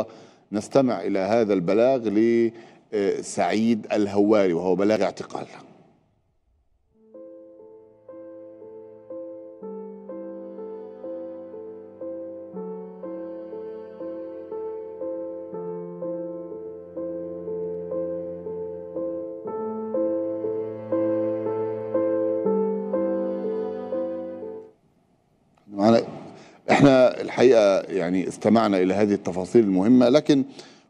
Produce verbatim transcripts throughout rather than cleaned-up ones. النهارده نستمع إلى هذا البلاغ لسعيد الهواري وهو بلاغ اعتقال. احنا الحقيقة يعني استمعنا إلى هذه التفاصيل المهمة، لكن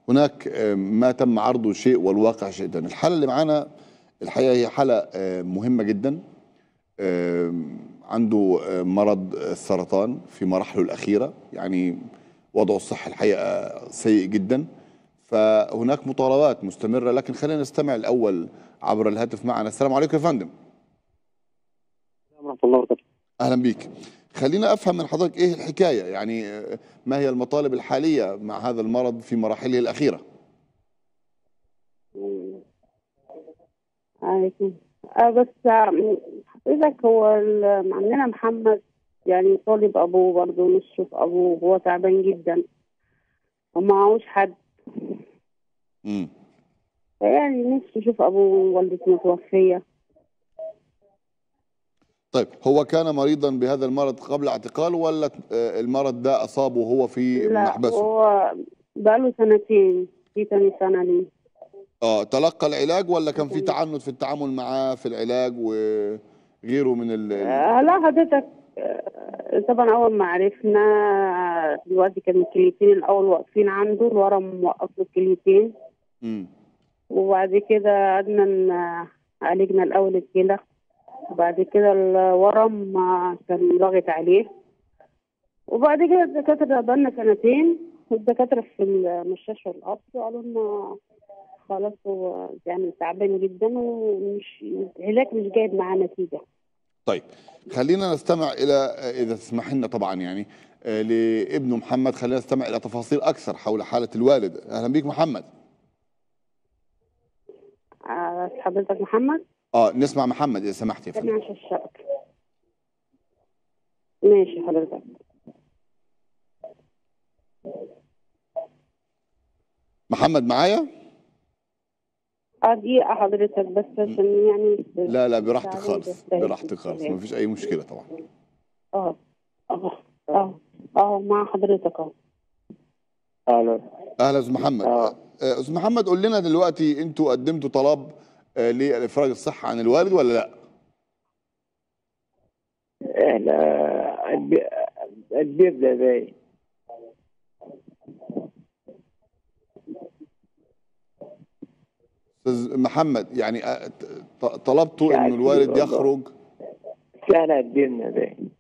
هناك ما تم عرضه شيء والواقع شيء. الحالة اللي معانا الحقيقة هي حالة مهمة جدا، عنده مرض السرطان في مراحله الأخيرة، يعني وضعه الصحي الحقيقة سيء جدا، فهناك مطالبات مستمرة. لكن خلينا نستمع الأول عبر الهاتف معنا. السلام عليكم يا فندم. السلام ورحمة الله وبركاته. أهلا بيك. خلينا أفهم من حضرتك إيه الحكاية، يعني ما هي المطالب الحالية مع هذا المرض في مراحله الأخيرة؟ عليكم. آه بس حضرتك هو عندنا محمد يعني طالب أبوه برضه نصه في أبوه، هو تعبان جدا ومعهوش حد. امم يعني نفسه يشوف أبوه، والدته متوفية. طيب هو كان مريضا بهذا المرض قبل اعتقاله ولا المرض ده اصابه هو في محبسه؟ لا هو بقاله سنتين، في ثاني سنه ليه. اه تلقى العلاج ولا كان في تعنت في التعامل معاه في العلاج وغيره من ال آه لا حضرتك طبعا اول ما عرفنا دلوقتي كان الكليتين الاول واقفين عنده، الورم موقف له الكليتين. امم وبعد كده قعدنا عالجنا الاول الكلى، وبعد كده الورم كان ضاغط عليه، وبعد كده الدكاترة بقالنا سنتين، والدكاترة في المستشفى القصر قالوا لنا خلاص هو يعني تعبان جدا ومش العلاج مش جايب معاه نتيجة. طيب خلينا نستمع إلى، إذا تسمح لنا طبعا، يعني لابنه محمد. خلينا نستمع إلى تفاصيل أكثر حول حالة الوالد. أهلا بيك محمد. أه حضرتك محمد؟ اه نسمع محمد اذا سمحت يا فندم. ماشي الشبكه. ماشي حضرتك. محمد معايا؟ اه دقيقة حضرتك بس عشان يعني لا لا براحتك خالص، براحتك خالص، مفيش أي مشكلة طبعا. اه اه اه اه مع حضرتك اهو. أهلا أهلا أستاذ محمد. أستاذ محمد قول لنا دلوقتي، أنتوا قدمتوا طلب للإفراج الصحي عن الوالد ولا لا؟ احنا قدمنا باين. أستاذ محمد يعني طلبتوا إن الوالد يخرج؟ احنا قدمنا باين.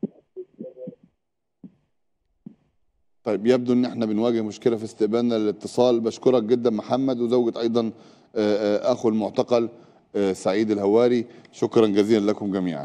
طيب يبدو إن احنا بنواجه مشكلة في استقبالنا للاتصال. بشكرك جدا محمد، وزوجة أيضا أخو المعتقل سعيد الهواري. شكرا جزيلا لكم جميعا.